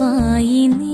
Y.